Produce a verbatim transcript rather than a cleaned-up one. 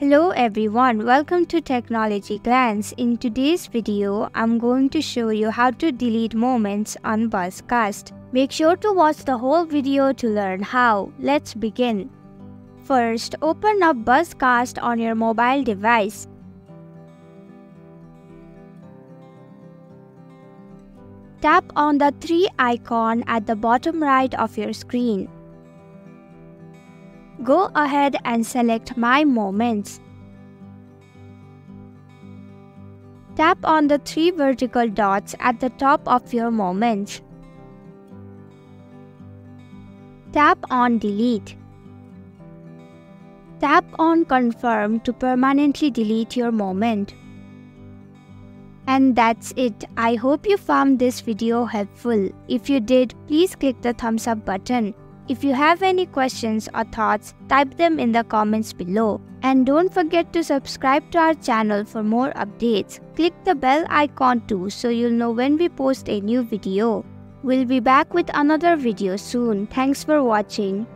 Hello everyone, welcome to Technology Glance. In today's video, I'm going to show you how to delete moments on BuzzCast. Make sure to watch the whole video to learn how. Let's begin. First, open up BuzzCast on your mobile device. Tap on the three icon at the bottom right of your screen. Go ahead and select My Moments. Tap on the three vertical dots at the top of your Moments. Tap on Delete. Tap on Confirm to permanently delete your moment. And that's it. I hope you found this video helpful. If you did, please click the thumbs up button. If you have any questions or thoughts, type them in the comments below. And don't forget to subscribe to our channel for more updates. Click the bell icon too so you'll know when we post a new video. We'll be back with another video soon. Thanks for watching.